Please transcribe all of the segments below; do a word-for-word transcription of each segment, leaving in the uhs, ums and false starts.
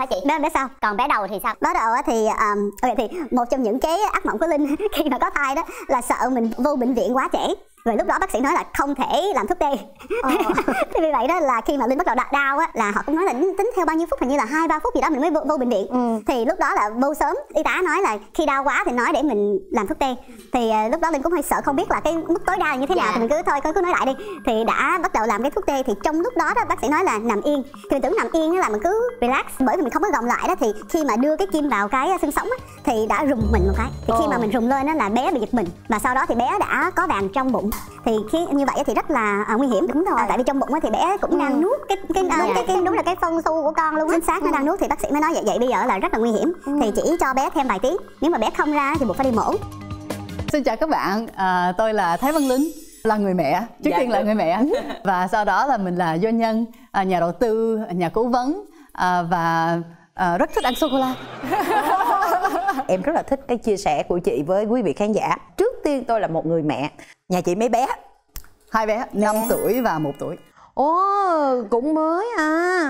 Hả chị? Bé bé sao? Còn bé đầu thì sao? Bé đầu thì um, okay, thì một trong những cái ác mộng của Linh khi mà có thai đó là sợ mình vô bệnh viện quá trễ. Rồi lúc đó bác sĩ nói là không thể làm thuốc tê. Ờ. Thì vì vậy đó là khi mà Linh bắt đầu đau á là họ cũng nói là tính theo bao nhiêu phút, hình như là hai ba phút gì đó mình mới vô, vô bệnh viện. Ừ. Thì lúc đó là vô sớm, y tá nói là khi đau quá thì nói để mình làm thuốc tê. Thì lúc đó Linh cũng hơi sợ không biết là cái mức tối đa là như thế nào. Dạ. Thì mình cứ thôi cứ, cứ nói lại đi. Thì đã bắt đầu làm cái thuốc tê thì trong lúc đó đó bác sĩ nói là nằm yên. Thì mình tưởng nằm yên là mình cứ relax, bởi vì mình không có gồng lại đó, thì khi mà đưa cái kim vào cái xương sống á thì đã rùng mình một cái. Thì khi mà mình rùng lên đó là bé bị giật mình, và sau đó thì bé đã có vàng trong bụng. Thì khi như vậy thì rất là à, nguy hiểm. Đúng rồi. À, tại vì trong bụng thì bé cũng đang nuốt cái cái đúng, cái, cái, cái, đúng là cái phân xu của con luôn. Chính xác, nó ừ. đang nuốt. Thì bác sĩ mới nói vậy vậy bây giờ là rất là nguy hiểm. Ừ. Thì chỉ cho bé thêm vài tiếng, nếu mà bé không ra thì buộc phải đi mổ. Xin chào các bạn, à, tôi là Thái Văn Linh, là người mẹ, trước dạ, tiên là người mẹ và sau đó là mình là doanh nhân, nhà đầu tư, nhà cố vấn và rất thích ăn sô cô la. Em rất là thích cái chia sẻ của chị với quý vị khán giả. Trước tiên tôi là một người mẹ. Nhà chị mấy bé? Hai bé, năm tuổi và một tuổi. Ồ, cũng mới à.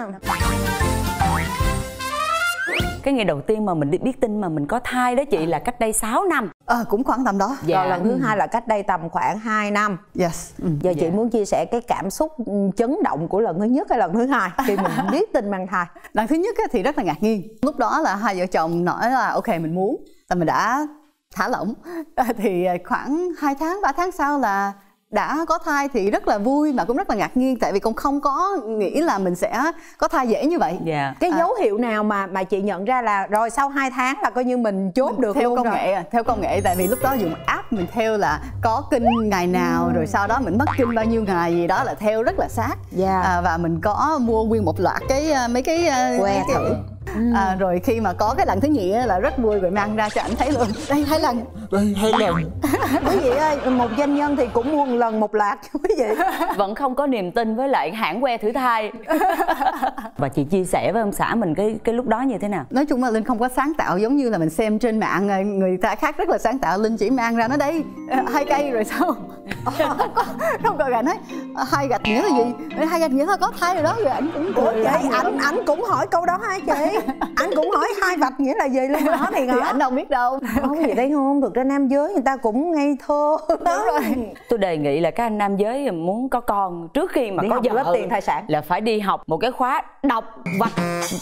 Cái ngày đầu tiên mà mình biết tin mà mình có thai đó chị là cách đây sáu năm. Ờ, à, cũng khoảng tầm đó. Dạ. Rồi lần thứ ừ. hai là cách đây tầm khoảng hai năm. Yes. Ừ. Giờ dạ. chị muốn chia sẻ cái cảm xúc chấn động của lần thứ nhất hay lần thứ hai khi mình biết tin mang thai? Lần thứ nhất thì rất là ngạc nhiên. Lúc đó là hai vợ chồng nói là ok mình muốn, là mình đã thả lỏng. Thì khoảng hai tháng, ba tháng sau là đã có thai, thì rất là vui mà cũng rất là ngạc nhiên, tại vì cũng không có nghĩ là mình sẽ có thai dễ như vậy. Yeah. Cái à. dấu hiệu nào mà mà chị nhận ra là rồi sau hai tháng là coi như mình chốt mình được theo luôn công rồi. nghệ theo công nghệ, tại vì lúc đó dùng app mình theo là có kinh ngày nào ừ. rồi sau đó mình mất kinh bao nhiêu ngày gì đó là theo rất là sát. Yeah. À, và mình có mua nguyên một loạt cái mấy cái que thử. Ừ. À, rồi khi mà có cái lần thứ nhì là rất vui, rồi mang ra cho ảnh thấy luôn. Đây hai lần. Đây hai lần. Quý vị ơi, một doanh nhân thì cũng mua một lần một loạt quý vị. Vẫn không có niềm tin với lại hãng que thử thai. Và chị chia sẻ với ông xã mình cái cái lúc đó như thế nào? Nói chung là Linh không có sáng tạo giống như là mình xem trên mạng người ta khác rất là sáng tạo. Linh chỉ mang ra nó đây hai cây rồi sao? Không còn gạch nói hai gạch nghĩa là gì? Hai gạch nghĩa là có thai rồi đó, rồi ảnh cũng cười. Ảnh ảnh cũng hỏi câu đó hả chị? Anh cũng hỏi hai vạch nghĩa là gì luôn đó thì anh đâu biết đâu. Không gì đây không, thực ra nam giới người ta cũng ngây thơ đó. Rồi tôi đề nghị là các anh nam giới muốn có con trước khi mà đi có vợ tiền thai sản là phải đi học một cái khóa đọc vạch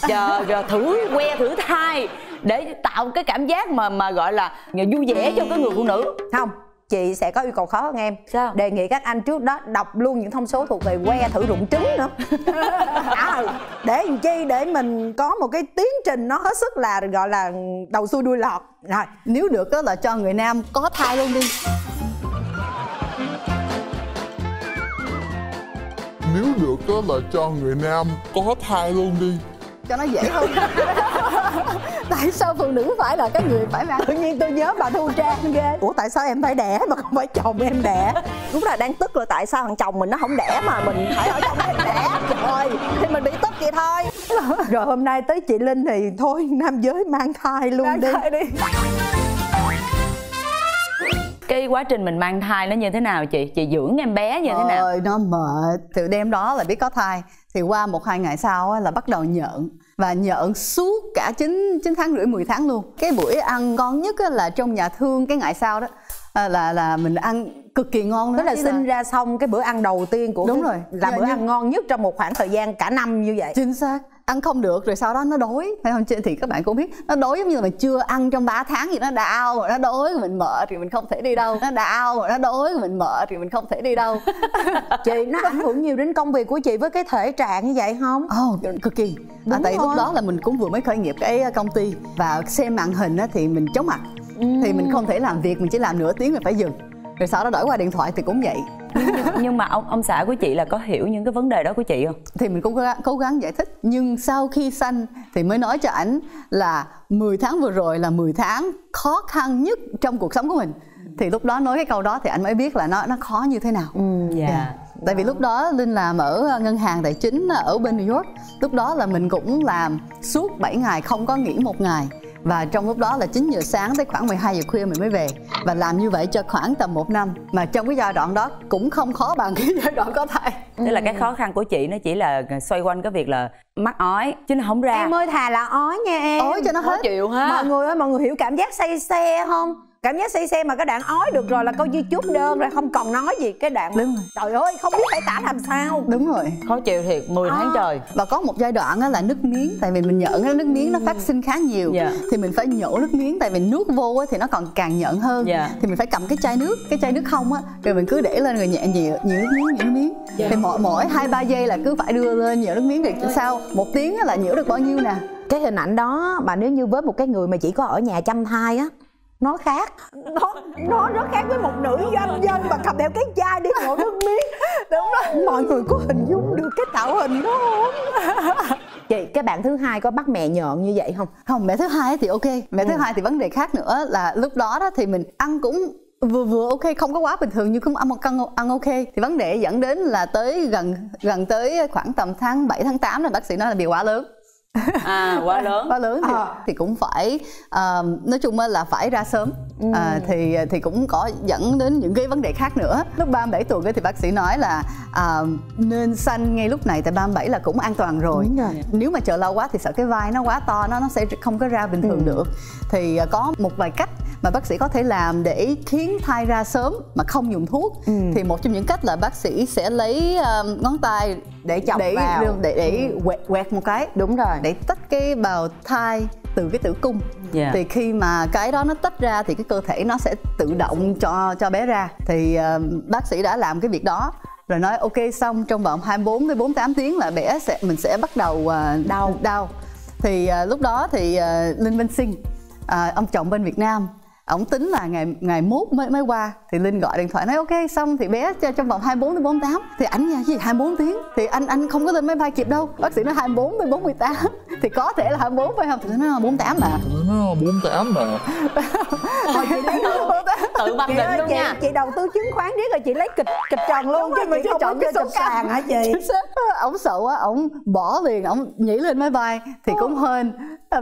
chờ rồi thử que thử thai để tạo cái cảm giác mà mà gọi là vui vẻ cho cái người phụ nữ. Không, chị sẽ có yêu cầu khó hơn em. Sao? Đề nghị các anh trước đó đọc luôn những thông số thuộc về que thử rụng trứng nữa. À, để làm chi, để mình có một cái tiến trình nó hết sức là gọi là đầu xuôi đuôi lọt. Rồi nếu được đó là cho người nam có thai luôn đi. Nếu được đó là cho người nam có thai luôn đi cho nó dễ hơn. Tại sao phụ nữ phải là cái người phải mang? Tự nhiên tôi nhớ bà Thu Trang ghê. Ủa tại sao em phải đẻ mà không phải chồng em đẻ? Đúng là đang tức là tại sao thằng chồng mình nó không đẻ mà mình phải ở trong cái đẻ. Trời ơi, thì mình bị tức vậy thôi. Rồi hôm nay tới chị Linh thì thôi, nam giới mang thai luôn mang đi. Thai đi. Cái quá trình mình mang thai nó như thế nào chị? Chị dưỡng em bé như Ôi, thế nào? Ơi nó mệt. Từ đêm đó là biết có thai. Thì qua một hai ngày sau là bắt đầu nhợn. Và nhợn suốt cả chín tháng rưỡi mười tháng luôn. Cái buổi ăn ngon nhất là trong nhà thương cái ngày sau đó. Là là mình ăn cực kỳ ngon. Tức là sinh ra xong cái bữa ăn đầu tiên của Đúng cái... rồi Là dạ, bữa nhưng... ăn ngon nhất trong một khoảng thời gian cả năm như vậy. Chính xác. Ăn không được rồi sau đó nó đói, phải không? Thì các bạn cũng biết nó đói giống như là mình chưa ăn trong ba tháng thì nó đau rồi nó đói rồi mình mệt thì mình không thể đi đâu. Nó đau rồi nó đói rồi mình mệt thì mình không thể đi đâu. Chị, nó ảnh hưởng nhiều đến công việc của chị với cái thể trạng như vậy không? Ồ, oh, cực kỳ. À, tại lúc đó là mình cũng vừa mới khởi nghiệp cái công ty và xem màn hình thì mình chóng mặt. Ừ. Thì mình không thể làm việc, mình chỉ làm nửa tiếng mình phải dừng. Rồi sau đó đổi qua điện thoại thì cũng vậy. Nhưng mà ông ông xã của chị là có hiểu những cái vấn đề đó của chị không? Thì mình cũng cố gắng, cố gắng giải thích. Nhưng sau khi sanh thì mới nói cho ảnh là mười tháng vừa rồi là mười tháng khó khăn nhất trong cuộc sống của mình. Thì lúc đó nói cái câu đó thì ảnh mới biết là nó nó khó như thế nào. Ừ, yeah. Yeah. Tại vì lúc đó Linh làm ở ngân hàng tài chính ở bên New York. Lúc đó là mình cũng làm suốt bảy ngày không có nghỉ một ngày. Và trong lúc đó là chín giờ sáng tới khoảng mười hai giờ khuya mình mới về. Và làm như vậy cho khoảng tầm một năm. Mà trong cái giai đoạn đó cũng không khó bằng cái giai đoạn có thai. Tức là cái khó khăn của chị nó chỉ là xoay quanh cái việc là mắc ói chứ nó không ra. Em ơi, thà là ói nha em. Ói cho nó hết chịu ha. Mọi người ơi, mọi người hiểu cảm giác say xe không? Cảm giác say xe mà cái đoạn ói được rồi là câu YouTube đơn rồi, không còn nói gì cái đoạn. Đúng rồi. Trời ơi, không biết phải tả làm sao. Đúng rồi, khó chịu thiệt, mười tháng à. Trời. Và có một giai đoạn là nước miếng, tại vì mình nhẫn nước miếng nó phát sinh khá nhiều. Yeah. Thì mình phải nhổ nước miếng, tại vì nước vô thì nó còn càng nhẫn hơn. Yeah. Thì mình phải cầm cái chai nước, cái chai nước không á, rồi mình cứ để lên rồi nhẹ nhiều nhiều nước miếng, nhiều nước miếng. Yeah. Thì mỗi mỗi hai ba giây là cứ phải đưa lên nhiều nước miếng thì sao một tiếng là nhổ được bao nhiêu nè. Cái hình ảnh đó mà nếu như với một cái người mà chỉ có ở nhà chăm thai á, nó khác, nó nó rất khác với một nữ doanh nhân mà cầm theo cái chai đi ngồi nước miếng. Đúng rồi, mọi người có hình dung được cái tạo hình đó không? Chị, cái bạn thứ hai có bắt mẹ nhợn như vậy không? Không, mẹ thứ hai thì ok. Mẹ ừ. thứ hai thì vấn đề khác nữa là lúc đó đó thì mình ăn cũng vừa vừa ok, không có quá bình thường nhưng cũng ăn một cân ăn ok. Thì vấn đề dẫn đến là tới gần gần tới khoảng tầm tháng bảy tháng tám là bác sĩ nói là bị quá lớn. À, quá lớn quá lớn thì, à. thì cũng phải uh, nói chung là phải ra sớm. ừ. uh, thì thì cũng có dẫn đến những cái vấn đề khác nữa. Lúc ba mươi bảy tuổi thì bác sĩ nói là uh, nên sanh ngay lúc này, tại ba mươi bảy là cũng an toàn rồi. rồi Nếu mà chờ lâu quá thì sợ cái vai nó quá to, nó nó sẽ không có ra bình thường ừ. được. Thì uh, có một vài cách mà bác sĩ có thể làm để khiến thai ra sớm mà không dùng thuốc. ừ. Thì một trong những cách là bác sĩ sẽ lấy uh, ngón tay để chọc để, vào để để ừ. quẹt, quẹt một cái, đúng rồi, để tách cái bào thai từ cái tử cung. Yeah. Thì khi mà cái đó nó tách ra thì cái cơ thể nó sẽ tự động cho cho bé ra. Thì uh, bác sĩ đã làm cái việc đó rồi nói ok, xong trong vòng hai mươi bốn đến bốn mươi tám tiếng là bé sẽ mình sẽ bắt đầu uh, đau đau. Thì uh, lúc đó thì uh, Linh Minh Sinh, uh, ông chồng bên Việt Nam, ổng tính là ngày ngày mốt mới mới qua. Thì Linh gọi điện thoại nói ok, xong thì bé trong vòng hai mươi bốn đến bốn mươi tám. Thì ảnh nghe gì hai mươi bốn tiếng thì anh anh không có lên máy bay kịp đâu. Bác sĩ nói hai mươi bốn đến bốn mươi tám thì có thể là hai mươi bốn phải không? Thì nó bốn mươi tám mà. Nó bốn mươi tám mà. Thôi chị lấy luôn. Tự mặc định ơi, luôn chị, nha. Chị đầu tư chứng khoán riết rồi chị lấy kịch kịch tròn luôn chứ mình không chọn cái kịch sàn hả chị? Ổng sợ quá, ổng bỏ liền, ổng nhảy lên máy bay thì cũng hên.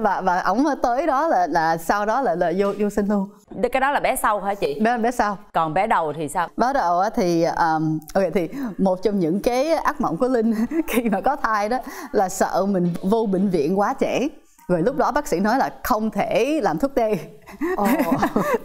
Và và ổng tới đó là là sau đó là là vô vô sinh luôn. Cái đó là bé sau hả chị? Bé bé sau. Còn bé đầu thì sao? Bé đầu thì um, ok, thì một trong những cái ác mộng của Linh khi mà có thai đó là sợ mình vô bệnh viện quá trễ. Rồi lúc đó bác sĩ nói là không thể làm thuốc tê. Oh.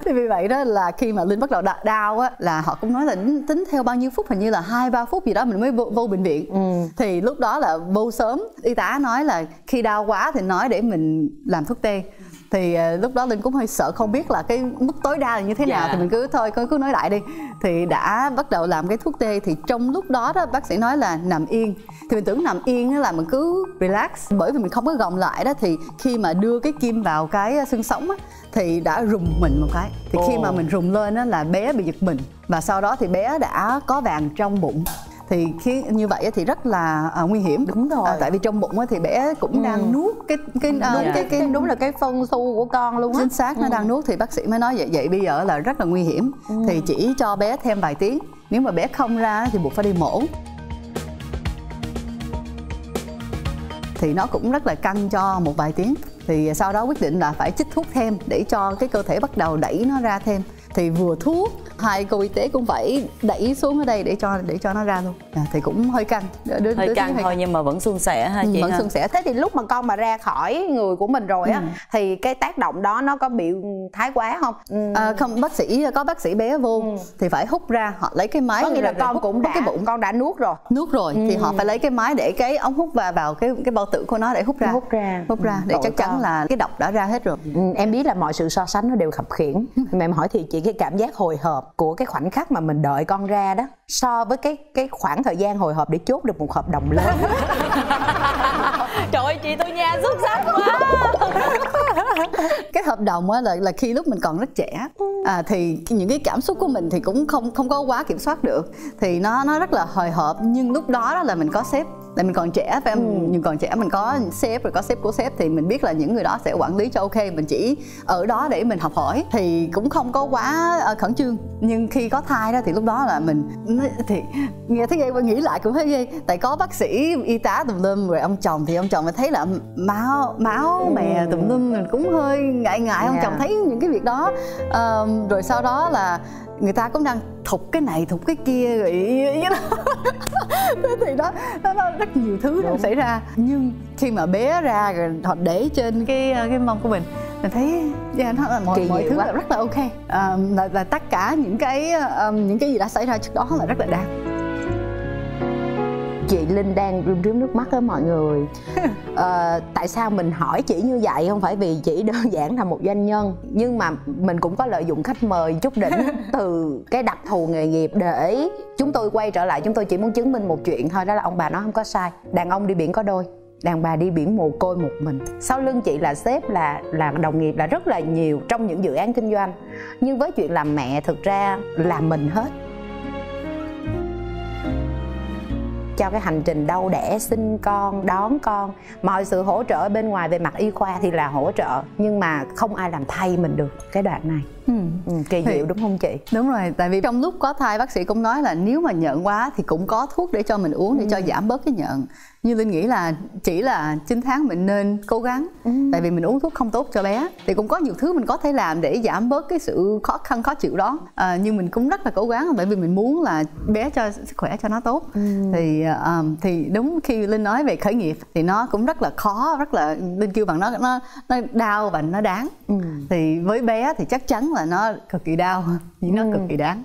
Thì vì vậy đó là khi mà Linh bắt đầu đau á là họ cũng nói là tính theo bao nhiêu phút, hình như là hai ba phút gì đó mình mới vô, vô bệnh viện. ừ. Thì lúc đó là vô sớm, y tá nói là khi đau quá thì nói để mình làm thuốc tê. Thì uh, lúc đó Linh cũng hơi sợ, không biết là cái mức tối đa là như thế nào. yeah. Thì mình cứ thôi cứ, cứ nói đại đi. Thì đã bắt đầu làm cái thuốc tê. Thì trong lúc đó đó bác sĩ nói là nằm yên. Thì mình tưởng nằm yên là mình cứ relax, bởi vì mình không có gồng lại đó. Thì khi mà đưa cái kim vào cái xương sống á, thì đã rùng mình một cái. Thì oh. khi mà mình rùng lên á, là bé bị giật mình. Và sau đó thì bé đã có vàng trong bụng. Thì khi như vậy thì rất là à, nguy hiểm. Đúng rồi. À, tại vì trong bụng thì bé cũng ừ. đang nuốt cái cái, đúng, à, cái, cái đúng là cái phân xu của con luôn á. Chính xác, ừ. nó đang nuốt. Thì bác sĩ mới nói vậy vậy bây giờ là rất là nguy hiểm. ừ. Thì chỉ cho bé thêm vài tiếng, nếu mà bé không ra thì buộc phải đi mổ. Thì nó cũng rất là căng cho một vài tiếng. Thì sau đó quyết định là phải chích thuốc thêm để cho cái cơ thể bắt đầu đẩy nó ra thêm. Thì vừa thuốc, hai cô y tế cũng phải đẩy xuống ở đây để cho để cho nó ra luôn. À, thì cũng hơi căng. Đ hơi căng thôi nhưng mà vẫn suôn sẻ ha chị. Vẫn suôn sẻ. Thế thì lúc mà con mà ra khỏi người của mình rồi á, ừ. thì cái tác động đó nó có bị thái quá không? Ừ. À, không, bác sĩ có bác sĩ bé vô ừ. thì phải hút ra, họ lấy cái máy. Có nghĩa là con hút, cũng đã cái bụng con đã nuốt rồi. Nuốt rồi ừ. thì họ phải lấy cái máy để cái ống hút vào vào cái cái bao tử của nó để hút ra. Hút ra. Hút ra ừ. để Tội chắc chắn con. là cái độc đã ra hết rồi. Ừ. Em biết là mọi sự so sánh nó đều khập khiễng. Mà em hỏi thì chị, cái cảm giác hồi hộp của cái khoảnh khắc mà mình đợi con ra đó so với cái cái khoảng thời gian hồi hộp để chốt được một hợp đồng lớn. Trời ơi chị, tôi nhà xuất sắc quá. Cái hợp đồng á là là khi lúc mình còn rất trẻ, à, thì những cái cảm xúc của mình thì cũng không không có quá kiểm soát được. Thì nó nó rất là hồi hộp, nhưng lúc đó, đó là mình có sếp. tại mình còn trẻ phải không? Ừ. Nhưng còn trẻ mình có sếp rồi có sếp của sếp thì mình biết là những người đó sẽ quản lý cho ok, mình chỉ ở đó để mình học hỏi thì cũng không có quá khẩn trương. Nhưng khi có thai đó thì lúc đó là mình thì nghe thấy ghê và nghĩ lại cũng thấy ghê, tại có bác sĩ y tá tùm lum rồi ông chồng thì ông chồng mình thấy là máu máu mè tùm lum, mình cũng hơi ngại ngại ông yeah. chồng thấy những cái việc đó. À, rồi sau đó là người ta cũng đang thục cái này thục cái kia rồi thì đó, đó, đó rất nhiều thứ đang xảy ra. Nhưng khi mà bé ra rồi họ để trên cái cái mông của mình, mình thấy yeah, nó là mọi, mọi thứ quá. Là rất là ok. À, là, là tất cả những cái um, những cái gì đã xảy ra trước đó là rất là đáng. Chị Linh đang rơm rớm nước mắt đó mọi người. à, Tại sao mình hỏi chị như vậy? Không phải vì chị đơn giản là một doanh nhân, nhưng mà mình cũng có lợi dụng khách mời chút đỉnh từ cái đặc thù nghề nghiệp để chúng tôi quay trở lại. Chúng tôi chỉ muốn chứng minh một chuyện thôi, đó là ông bà nó không có sai. Đàn ông đi biển có đôi, đàn bà đi biển mồ côi một mình. Sau lưng chị là sếp, là là đồng nghiệp, là rất là nhiều trong những dự án kinh doanh. Nhưng với chuyện làm mẹ thực ra là mình hết. Cho cái hành trình đau đẻ, sinh con, đón con, mọi sự hỗ trợ bên ngoài về mặt y khoa thì là hỗ trợ, nhưng mà không ai làm thay mình được cái đoạn này. Ừ. Ừ, kỳ diệu đúng không chị? Đúng rồi, tại vì trong lúc có thai bác sĩ cũng nói là nếu mà nhợn quá thì cũng có thuốc để cho mình uống để ừ. cho giảm bớt cái nhợn. Như Linh nghĩ là chỉ là chín tháng mình nên cố gắng, ừ. tại vì mình uống thuốc không tốt cho bé. Thì cũng có nhiều thứ mình có thể làm để giảm bớt cái sự khó khăn khó chịu đó. À, nhưng mình cũng rất là cố gắng bởi vì mình muốn là bé cho sức khỏe cho nó tốt. Ừ. Thì um, thì đúng khi Linh nói về khởi nghiệp thì nó cũng rất là khó, rất là Linh kêu bằng nó nó, nó đau và nó đáng. Ừ. Thì với bé thì chắc chắn là nó cực kỳ đau, nhưng ừ. nó cực kỳ đáng.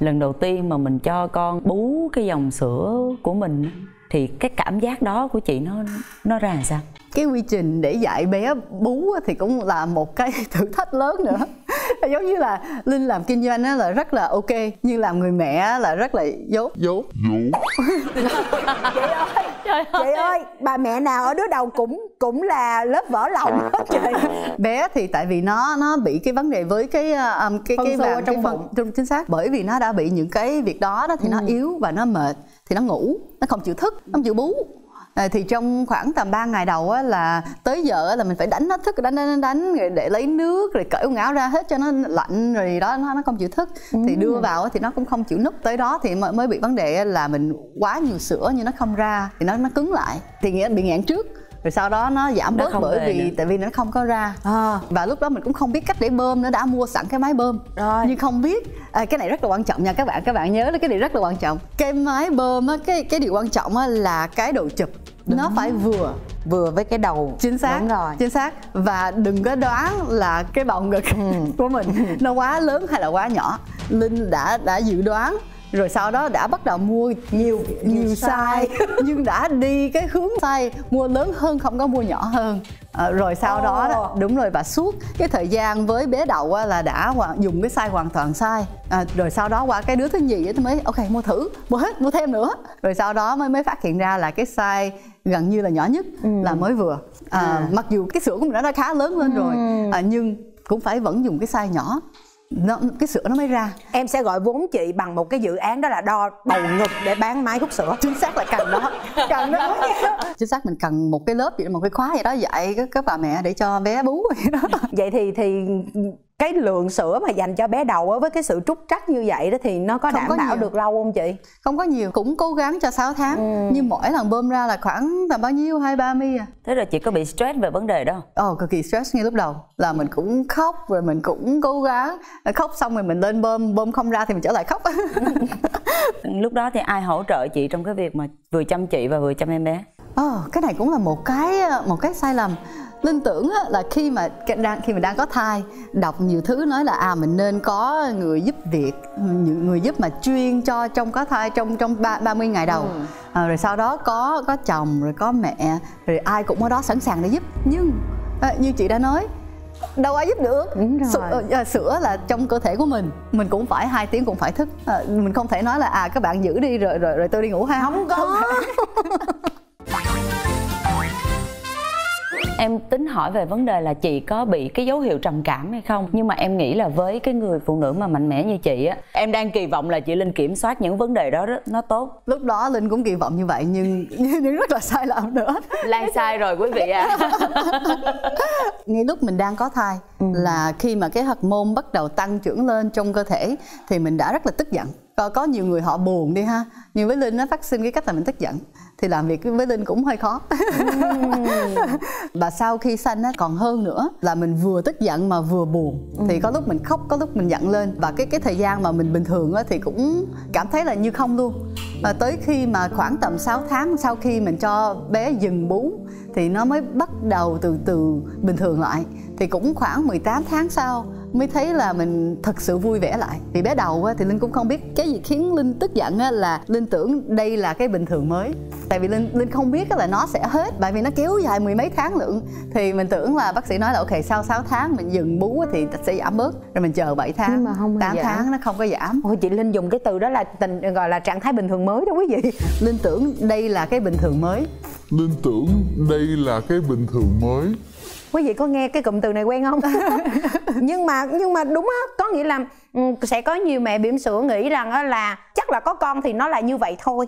Lần đầu tiên mà mình cho con bú cái dòng sữa của mình thì cái cảm giác đó của chị nó nó ra làm sao? Cái quy trình để dạy bé bú thì cũng là một cái thử thách lớn nữa. Giống như là Linh làm kinh doanh á là rất là ok, nhưng làm người mẹ là rất là dốt dốt dốt. Trời ơi, trời ơi. ơi, bà mẹ nào ở đứa đầu cũng cũng là lớp vỡ lòng hết trời. Bé thì tại vì nó nó bị cái vấn đề với cái um, cái cái vàng trong bụng, trong chính xác, bởi vì nó đã bị những cái việc đó đó thì ừ. nó yếu và nó mệt thì nó ngủ, nó không chịu thức, nó không chịu bú. À, thì trong khoảng tầm ba ngày đầu á, là tới giờ á, là mình phải đánh nó thức, đánh đánh đánh rồi để lấy nước rồi cởi quần áo ra hết cho nó lạnh rồi đó, nó nó không chịu thức. Ừ. Thì đưa vào á, thì nó cũng không chịu núp, tới đó thì mới bị vấn đề là mình quá nhiều sữa nhưng nó không ra thì nó nó cứng lại, thì nghĩa bị nghẹn trước. Rồi sau đó nó giảm bớt bởi vì nữa. tại vì nó không có ra. À. Và lúc đó mình cũng không biết cách để bơm, nó đã mua sẵn cái máy bơm. Rồi. Nhưng không biết à, cái này rất là quan trọng nha các bạn, các bạn nhớ là cái điều rất là quan trọng. Cái máy bơm á, cái cái điều quan trọng á là cái độ chụp. Đúng. Nó phải vừa vừa với cái đầu, chính xác. Đúng rồi, chính xác. Và đừng có đoán là cái bầu ngực ừ. của mình nó quá lớn hay là quá nhỏ. Linh đã đã dự đoán rồi, sau đó đã bắt đầu mua nhiều nhiều, nhiều size nhưng đã đi cái hướng size mua lớn hơn, không có mua nhỏ hơn. À, rồi sau oh. đó, đó đúng rồi, và suốt cái thời gian với bé đầu á, là đã dùng cái size hoàn toàn sai. À, rồi sau đó qua cái đứa thứ nhì thì mới ok mua thử, mua hết, mua thêm nữa, rồi sau đó mới mới phát hiện ra là cái size gần như là nhỏ nhất ừ. là mới vừa. À, à. Mặc dù cái sữa của mình đã khá lớn lên ừ. rồi, à, nhưng cũng phải vẫn dùng cái size nhỏ. Nó, cái sữa nó mới ra. Em sẽ gọi vốn chị bằng một cái dự án, đó là đo bầu ngực để bán máy hút sữa. Chính xác là cần đó, cần đó. Chính xác, mình cần một cái lớp vậy, một cái khóa vậy đó, dạy các bà mẹ để cho bé bú vậy đó. Vậy thì thì cái lượng sữa mà dành cho bé đầu á, với cái sự trúc trắc như vậy đó thì nó có không đảm có bảo nhiều. Được lâu không chị? Không có nhiều, cũng cố gắng cho sáu tháng. Ừ. Nhưng mỗi lần bơm ra là khoảng tầm bao nhiêu, hai ba mi à. Thế là chị có bị stress về vấn đề đó? Ồ, cực kỳ stress ngay lúc đầu. Là mình cũng khóc, rồi mình cũng cố gắng. Khóc xong rồi mình lên bơm, bơm không ra thì mình trở lại khóc. Lúc đó thì ai hỗ trợ chị trong cái việc mà vừa chăm chị và vừa chăm em bé? Ồ, cái này cũng là một cái, một cái sai lầm. Linh tưởng là khi mà đang khi mình đang có thai, đọc nhiều thứ nói là à mình nên có người giúp việc, người giúp mà chuyên cho trong có thai trong trong ba mươi ngày đầu. Ừ. À, rồi sau đó có có chồng rồi có mẹ, rồi ai cũng ở đó sẵn sàng để giúp. Nhưng à, như chị đã nói, đâu ai giúp được. Sữa, à, sữa là trong cơ thể của mình, mình cũng phải hai tiếng cũng phải thức. À, mình không thể nói là à các bạn giữ đi rồi rồi rồi tôi đi ngủ ha. Không có. Không em tính hỏi về vấn đề là chị có bị cái dấu hiệu trầm cảm hay không, nhưng mà em nghĩ là với cái người phụ nữ mà mạnh mẽ như chị á, em đang kỳ vọng là chị Linh kiểm soát những vấn đề đó rất, nó tốt. Lúc đó Linh cũng kỳ vọng như vậy nhưng, nhưng rất là sai lầm nữa. Lan sai rồi quý vị ạ. À. Ngay lúc mình đang có thai, ừ. là khi mà cái hormone bắt đầu tăng trưởng lên trong cơ thể thì mình đã rất là tức giận. Có, có nhiều người họ buồn đi ha, nhưng với Linh nó phát sinh cái cách là mình tức giận thì làm việc với Linh cũng hơi khó. Và sau khi sanh á, còn hơn nữa là mình vừa tức giận mà vừa buồn, thì có lúc mình khóc, có lúc mình giận lên, và cái cái thời gian mà mình bình thường á, thì cũng cảm thấy là như không luôn. Và tới khi mà khoảng tầm sáu tháng sau khi mình cho bé dừng bú thì nó mới bắt đầu từ từ bình thường lại, thì cũng khoảng mười tám tháng sau mới thấy là mình thật sự vui vẻ lại. Thì bé đầu thì Linh cũng không biết cái gì khiến Linh tức giận là Linh tưởng đây là cái bình thường mới. Tại vì Linh Linh không biết là nó sẽ hết, bởi vì nó kéo dài mười mấy tháng lượng. Thì mình tưởng là bác sĩ nói là ok sau sáu tháng mình dừng bú thì sẽ giảm bớt. Rồi mình chờ bảy tháng, nhưng mà không tám tháng nó không có giảm. Ôi chị Linh dùng cái từ đó là tình gọi là trạng thái bình thường mới đó quý vị. Linh tưởng đây là cái bình thường mới. Linh tưởng đây là cái bình thường mới. Quý vị có nghe cái cụm từ này quen không? nhưng mà nhưng mà đúng á, có nghĩa là sẽ có nhiều mẹ bỉm sữa nghĩ rằng là chắc là có con thì nó là như vậy thôi.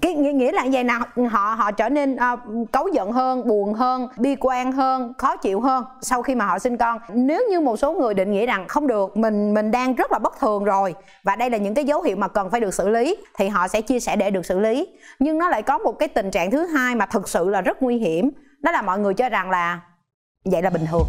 Cái nghĩa là vậy nào, họ họ trở nên uh, cáu giận hơn, buồn hơn, bi quan hơn, khó chịu hơn sau khi mà họ sinh con. Nếu như một số người định nghĩa rằng không được, mình mình đang rất là bất thường rồi và đây là những cái dấu hiệu mà cần phải được xử lý, thì họ sẽ chia sẻ để được xử lý. Nhưng nó lại có một cái tình trạng thứ hai mà thực sự là rất nguy hiểm, đó là mọi người cho rằng là vậy là bình thường.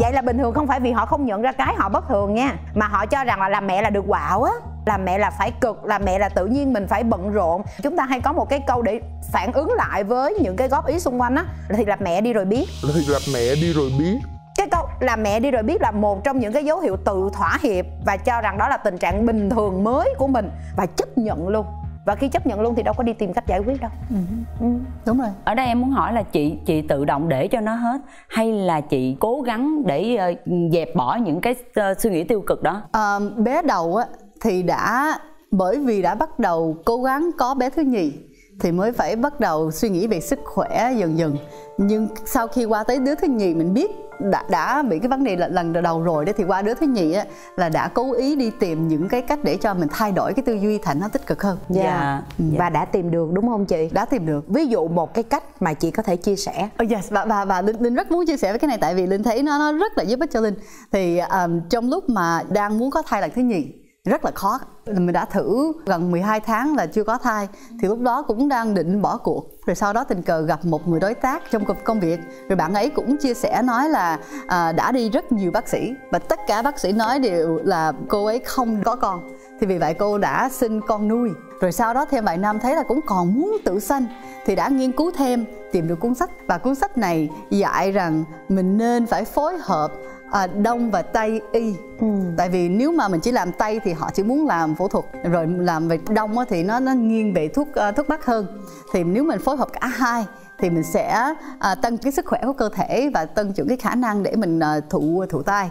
Vậy là bình thường không phải vì họ không nhận ra cái họ bất thường nha, mà họ cho rằng là làm mẹ là được quạo á, làm mẹ là phải cực, làm mẹ là tự nhiên mình phải bận rộn. Chúng ta hay có một cái câu để phản ứng lại với những cái góp ý xung quanh á, thì làm mẹ đi rồi biết. Thì làm mẹ đi rồi biết. Cái câu làm mẹ đi rồi biết là một trong những cái dấu hiệu tự thỏa hiệp và cho rằng đó là tình trạng bình thường mới của mình và chấp nhận luôn. Và khi chấp nhận luôn thì đâu có đi tìm cách giải quyết đâu. Ừ. Ừ. Đúng rồi. Ở đây em muốn hỏi là chị chị tự động để cho nó hết hay là chị cố gắng để uh, dẹp bỏ những cái uh, suy nghĩ tiêu cực đó? À, bé đầu á thì đã bởi vì đã bắt đầu cố gắng có bé thứ nhì thì mới phải bắt đầu suy nghĩ về sức khỏe dần dần. Nhưng sau khi qua tới đứa thứ nhì mình biết đã, đã bị cái vấn đề là lần đầu rồi đấy, thì qua đứa thứ nhì á, là đã cố ý đi tìm những cái cách để cho mình thay đổi cái tư duy thành nó tích cực hơn. Dạ. Yeah. Yeah. Và đã tìm được đúng không chị? Đã tìm được. Ví dụ một cái cách mà chị có thể chia sẻ. Oh yes, và, và, và Linh, Linh rất muốn chia sẻ với cái này tại vì Linh thấy nó, nó rất là giúp ích cho Linh. Thì um, trong lúc mà đang muốn có thai lần thứ nhì rất là khó, mình đã thử gần mười hai tháng là chưa có thai, thì lúc đó cũng đang định bỏ cuộc. Rồi sau đó tình cờ gặp một người đối tác trong công việc, rồi bạn ấy cũng chia sẻ nói là à, đã đi rất nhiều bác sĩ và tất cả bác sĩ nói đều là cô ấy không có con, thì vì vậy cô đã sinh con nuôi. Rồi sau đó thêm vài năm thấy là cũng còn muốn tự sanh thì đã nghiên cứu thêm, tìm được cuốn sách, và cuốn sách này dạy rằng mình nên phải phối hợp À, đông và tây y. ừ. Tại vì nếu mà mình chỉ làm tây thì họ chỉ muốn làm phẫu thuật, rồi làm về đông thì nó nó nghiêng về thuốc uh, thuốc bắc hơn. Thì nếu mình phối hợp cả hai thì mình sẽ uh, tăng cái sức khỏe của cơ thể và tăng trưởng cái khả năng để mình uh, thụ thụ thai.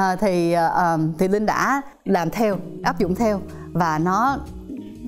Uh, thì uh, thì Linh đã làm theo, áp dụng theo và nó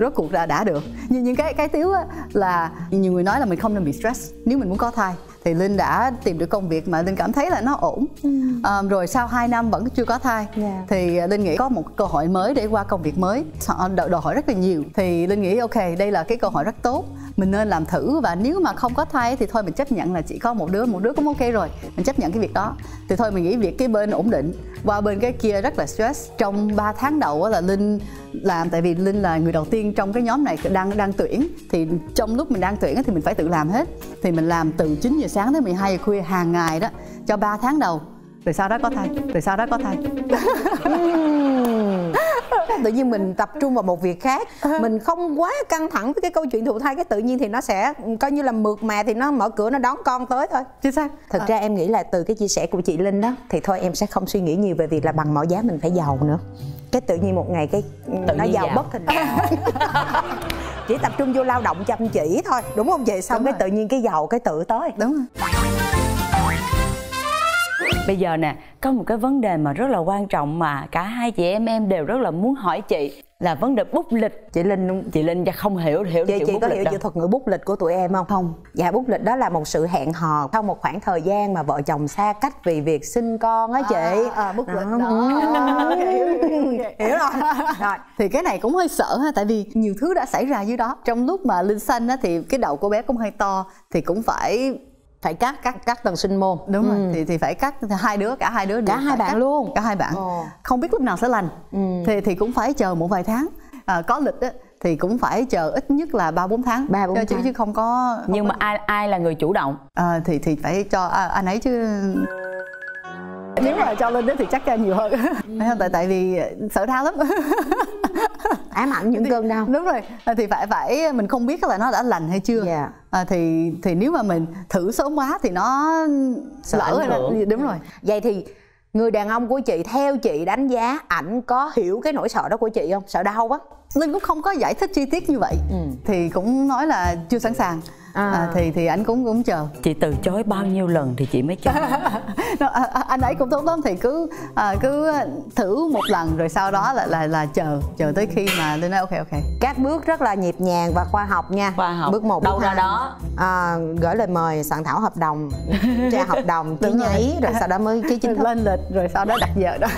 rốt cuộc là đã được. Nhưng những cái cái tiếu là nhiều người nói là mình không nên bị stress nếu mình muốn có thai. Thì Linh đã tìm được công việc mà Linh cảm thấy là nó ổn. ừ. à, Rồi sau hai năm vẫn chưa có thai, yeah. thì Linh nghĩ có một cơ hội mới để qua công việc mới, họ đòi hỏi rất là nhiều. Thì Linh nghĩ ok, đây là cái cơ hội rất tốt, mình nên làm thử. Và nếu mà không có thai thì thôi mình chấp nhận là chỉ có một đứa, một đứa cũng ok rồi, mình chấp nhận cái việc đó. Thì thôi mình nghĩ việc cái bên ổn định, qua bên cái kia rất là stress. Trong ba tháng đầu là Linh làm, tại vì Linh là người đầu tiên trong cái nhóm này đang đang tuyển. Thì trong lúc mình đang tuyển thì mình phải tự làm hết. Thì mình làm từ chín giờ sáng tới mười hai giờ khuya hàng ngày đó cho ba tháng đầu. Rồi sau đó có thai, rồi sau đó có thai. Tự nhiên mình tập trung vào một việc khác, mình không quá căng thẳng với cái câu chuyện thụ thai, cái tự nhiên thì nó sẽ coi như là mượt mà, thì nó mở cửa nó đón con tới thôi. Chứ sao? Thật à. ra em nghĩ là từ cái chia sẻ của chị Linh đó thì thôi em sẽ không suy nghĩ nhiều về việc là bằng mọi giá mình phải giàu nữa. Cái tự nhiên một ngày cái tự nó giàu bất thình lình. Chỉ tập trung vô lao động chăm chỉ thôi, đúng không chị? Xong đúng cái rồi. Tự nhiên cái giàu cái tự tới. Đúng rồi. Bây giờ nè, có một cái vấn đề mà rất là quan trọng mà cả hai chị em em đều rất là muốn hỏi chị. là vấn đề bút lịch. Chị Linh chị Linh không hiểu hiểu chị, chị bút có lịch hiểu đâu. Chị thuật ngữ bút lịch của tụi em không? Không. Dạ, bút lịch đó là một sự hẹn hò sau một khoảng thời gian mà vợ chồng xa cách vì việc sinh con á chị. À, à, bút lịch đó. Đó. Hiểu, hiểu rồi. Rồi thì cái này cũng hơi sợ ha, tại vì nhiều thứ đã xảy ra dưới đó. Trong lúc mà Linh sanh á thì cái đầu cô bé cũng hơi to, thì cũng phải phải cắt cắt cắt tầng sinh môn, đúng rồi. Ừ. thì thì phải cắt hai đứa, cả hai đứa cả hai bạn cắt. Luôn cả hai bạn. Ồ. Không biết lúc nào sẽ lành. Ừ. thì thì cũng phải chờ một vài tháng. À, có lịch á thì cũng phải chờ ít nhất là ba bốn tháng, ba bốn chứ chứ không có không nhưng có... mà ai ai là người chủ động à, thì thì phải cho à, anh ấy chứ. Nếu mà cho Linh thì chắc ra nhiều hơn. Ừ. tại tại vì sợ đau lắm. Ám ảnh những cơn đau, đúng rồi. Thì phải phải mình không biết là nó đã lành hay chưa. Yeah. À, thì thì nếu mà mình thử sớm quá thì nó sợ ảnh hưởng. Đúng rồi. Vậy thì người đàn ông của chị, theo chị đánh giá, ảnh có hiểu cái nỗi sợ đó của chị không? Sợ đau quá. Linh cũng không có giải thích chi tiết như vậy. Ừ. Thì cũng nói là chưa sẵn sàng. À. À, thì thì anh cũng cũng chờ. Chị từ chối bao nhiêu lần thì chị mới cho. No, à, anh ấy cũng tốt lắm, thì cứ à, cứ thử một lần rồi sau đó là là là chờ chờ tới khi mà tôi nói ok ok. Các bước rất là nhịp nhàng và khoa học nha. Khoa học. Bước một, đâu bước ra hai. Đó à, gửi lời mời, soạn thảo hợp đồng, tra hợp đồng, ký giấy rồi sau đó mới ký chính thức. Lên lịch rồi sau đó đặt giờ đó.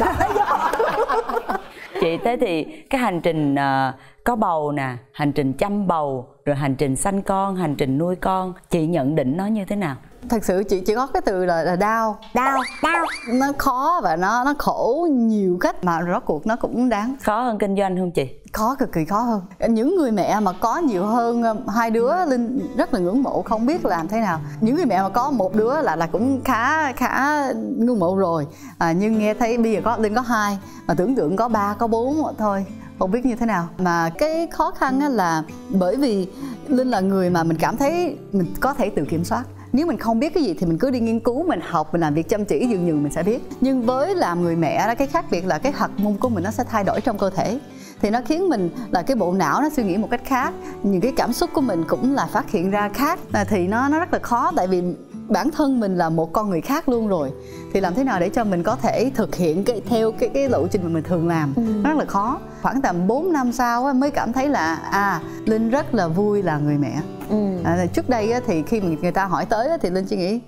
Chị, thế thì cái hành trình uh, có bầu nè, hành trình chăm bầu, rồi hành trình sanh con, hành trình nuôi con, chị nhận định nó như thế nào? Thật sự chị chỉ có cái từ là, là đau. Đau, đau. Nó khó và nó nó khổ nhiều cách mà rốt cuộc nó cũng đáng. Khó hơn kinh doanh không chị? Khó, cực kỳ khó hơn. Những người mẹ mà có nhiều hơn hai đứa, Linh rất là ngưỡng mộ, không biết làm thế nào. Những người mẹ mà có một đứa là là cũng khá khá ngưỡng mộ rồi. À, nhưng nghe thấy bây giờ có Linh có hai, mà tưởng tượng có ba, có bốn thôi. Không biết như thế nào. Mà cái khó khăn á là bởi vì Linh là người mà mình cảm thấy mình có thể tự kiểm soát. Nếu mình không biết cái gì thì mình cứ đi nghiên cứu, mình học, mình làm việc chăm chỉ, dần dần mình sẽ biết. Nhưng với làm người mẹ đó, cái khác biệt là cái hạt môn của mình nó sẽ thay đổi trong cơ thể, thì nó khiến mình là cái bộ não nó suy nghĩ một cách khác, những cái cảm xúc của mình cũng là phát hiện ra khác, thì nó nó rất là khó. Tại vì bản thân mình là một con người khác luôn rồi, thì làm thế nào để cho mình có thể thực hiện cái, theo cái cái lộ trình mà mình thường làm. Ừ. Nó rất là khó. Khoảng tầm bốn năm sau mới cảm thấy là à, Linh rất là vui là người mẹ. Ừ. À, trước đây thì khi người ta hỏi tới thì Linh chỉ nghĩ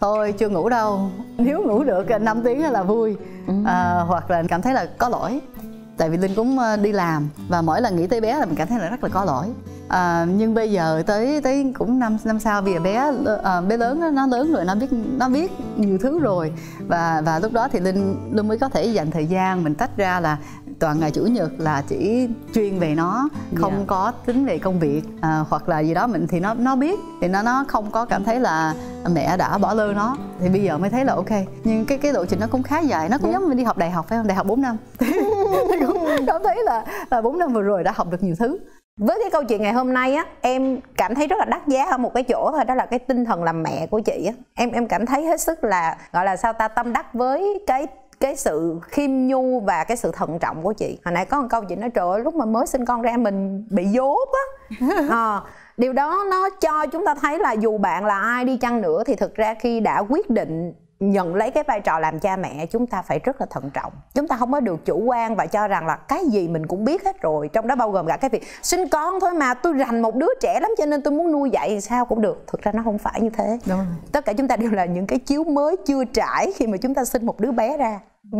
thôi chưa ngủ đâu, nếu ngủ được năm tiếng là vui. Ừ. À, hoặc là cảm thấy là có lỗi, tại vì Linh cũng đi làm và mỗi lần nghĩ tới bé là mình cảm thấy là rất là có lỗi. À, nhưng bây giờ tới tới cũng năm năm sau, vì bé à, bé lớn, nó lớn rồi, nó biết nó biết nhiều thứ rồi, và và lúc đó thì Linh Linh mới có thể dành thời gian mình tách ra là toàn ngày chủ nhật là chỉ chuyên về nó, không yeah. có tính về công việc à, hoặc là gì đó mình thì nó nó biết, thì nó nó không có cảm thấy là mẹ đã bỏ lơ nó. Thì bây giờ mới thấy là ok, nhưng cái cái lộ trình nó cũng khá dài, nó cũng yeah. giống mình đi học đại học phải không, đại học bốn năm. Thì cũng cảm thấy là là bốn năm vừa rồi đã học được nhiều thứ. Với cái câu chuyện ngày hôm nay á, em cảm thấy rất là đắt giá ở một cái chỗ thôi, đó là cái tinh thần làm mẹ của chị á. Em em cảm thấy hết sức là gọi là sao ta tâm đắc với cái cái sự khiêm nhu và cái sự thận trọng của chị. Hồi nãy có một câu chị nói trời ơi, lúc mà mới sinh con ra mình bị dốt á. À, điều đó nó cho chúng ta thấy là dù bạn là ai đi chăng nữa thì thực ra khi đã quyết định nhận lấy cái vai trò làm cha mẹ, chúng ta phải rất là thận trọng. Chúng ta không có được chủ quan và cho rằng là cái gì mình cũng biết hết rồi, trong đó bao gồm cả cái việc sinh con thôi mà, tôi rành một đứa trẻ lắm cho nên tôi muốn nuôi dạy sao cũng được. Thực ra nó không phải như thế. Đúng rồi. Tất cả chúng ta đều là những cái chiếu mới chưa trải khi mà chúng ta sinh một đứa bé ra. Ừ.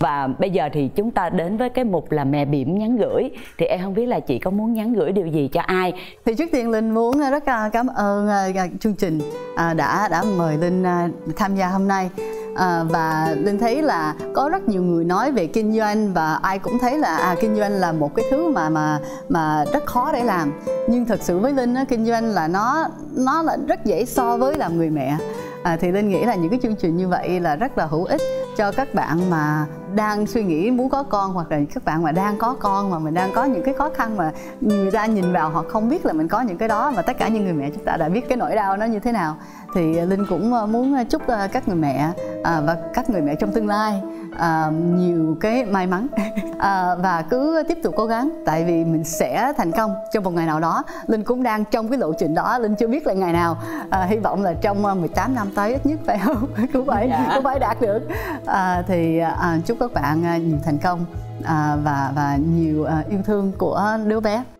Và bây giờ thì chúng ta đến với cái mục là mẹ bỉm nhắn gửi. Thì em không biết là chị có muốn nhắn gửi điều gì cho ai? Thì trước tiên Linh muốn rất cảm ơn chương trình đã đã mời Linh tham gia hôm nay. À, và Linh thấy là có rất nhiều người nói về kinh doanh và ai cũng thấy là à, kinh doanh là một cái thứ mà mà mà rất khó để làm, nhưng thật sự với Linh á, kinh doanh là nó nó là rất dễ so với làm người mẹ. À, thì Linh nghĩ là những cái chương trình như vậy là rất là hữu ích cho các bạn mà đang suy nghĩ muốn có con, hoặc là các bạn mà đang có con mà mình đang có những cái khó khăn mà người ta nhìn vào họ không biết là mình có những cái đó, và tất cả những người mẹ chúng ta đã biết cái nỗi đau nó như thế nào. thì Linh cũng muốn chúc các người mẹ à, và các người mẹ trong tương lai à, nhiều cái may mắn à, và cứ tiếp tục cố gắng, tại vì mình sẽ thành công trong một ngày nào đó. Linh cũng đang trong cái lộ trình đó, Linh chưa biết là ngày nào, à, hy vọng là trong mười tám năm tới ít nhất phải không cũng phải dạ. cũng phải đạt được. À, thì à, chúc các bạn nhiều thành công à, và và nhiều à, yêu thương của đứa bé.